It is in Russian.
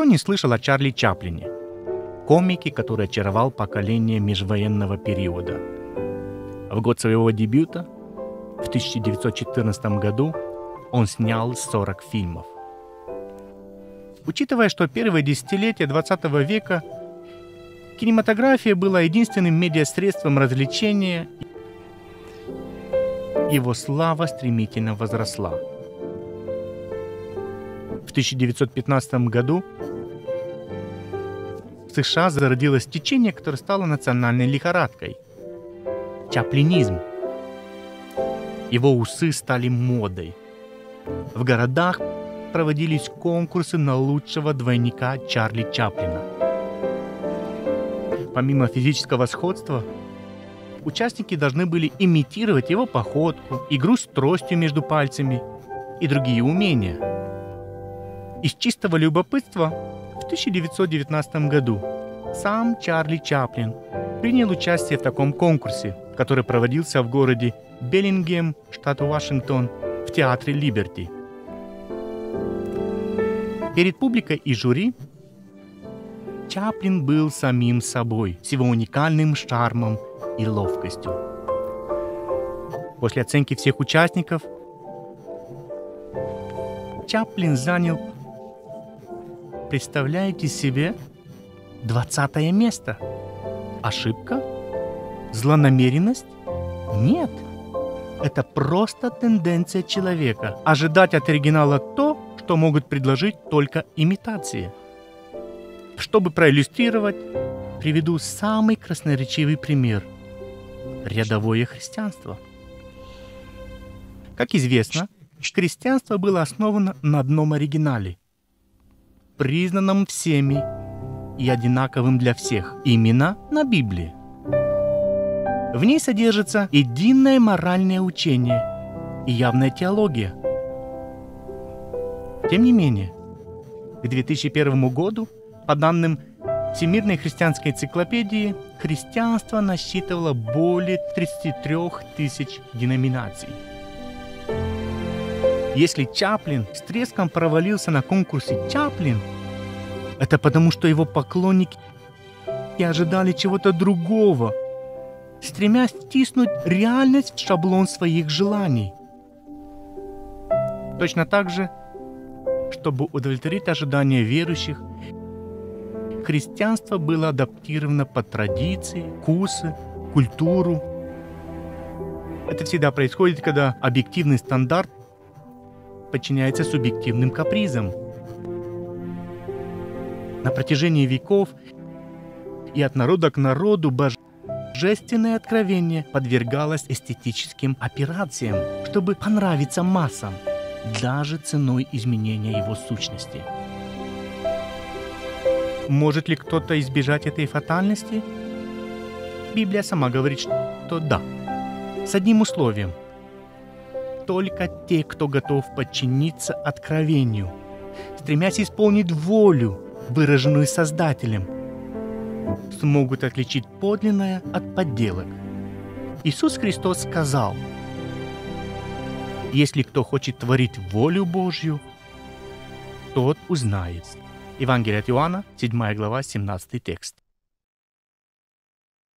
Кто не слышал о Чарли Чаплине, комике, который очаровал поколение межвоенного периода? В год своего дебюта, в 1914 году, он снял 40 фильмов. Учитывая, что первые десятилетия 20 века кинематография была единственным медиасредством развлечения, его слава стремительно возросла. В 1915 году в США зародилось течение, которое стало национальной лихорадкой – чаплинизм. Его усы стали модой. В городах проводились конкурсы на лучшего двойника Чарли Чаплина. Помимо физического сходства, участники должны были имитировать его походку, игру с тростью между пальцами и другие умения. Из чистого любопытства в 1919 году сам Чарли Чаплин принял участие в таком конкурсе, который проводился в городе Беллингем, штат Вашингтон, в Театре Либерти. Перед публикой и жюри Чаплин был самим собой, с его уникальным шармом и ловкостью. После оценки всех участников Чаплин занял, представляете себе, 20-е место. Ошибка? Злонамеренность? Нет. Это просто тенденция человека – ожидать от оригинала то, что могут предложить только имитации. Чтобы проиллюстрировать, приведу самый красноречивый пример – рядовое христианство. Как известно, христианство было основано на одном оригинале, признанном всеми и одинаковым для всех, именно на Библии. В ней содержится единое моральное учение и явная теология. Тем не менее, к 2001 году, по данным Всемирной христианской энциклопедии, христианство насчитывало более 33 тысяч деноминаций. Если Чаплин с треском провалился на конкурсе «Чаплин», это потому, что его поклонники ожидали чего-то другого, стремясь втиснуть реальность в шаблон своих желаний. Точно так же, чтобы удовлетворить ожидания верующих, христианство было адаптировано под традиции, вкусы, культуру. Это всегда происходит, когда объективный стандарт подчиняется субъективным капризам. На протяжении веков и от народа к народу божественное откровение подвергалось эстетическим операциям, чтобы понравиться массам, даже ценой изменения его сущности. Может ли кто-то избежать этой фатальности? Библия сама говорит, что да. С одним условием. Только те, кто готов подчиниться откровению, стремясь исполнить волю, выраженную Создателем, смогут отличить подлинное от подделок. Иисус Христос сказал: «Если кто хочет творить волю Божью, тот узнает». Евангелие от Иоанна, 7 глава, 17 текст.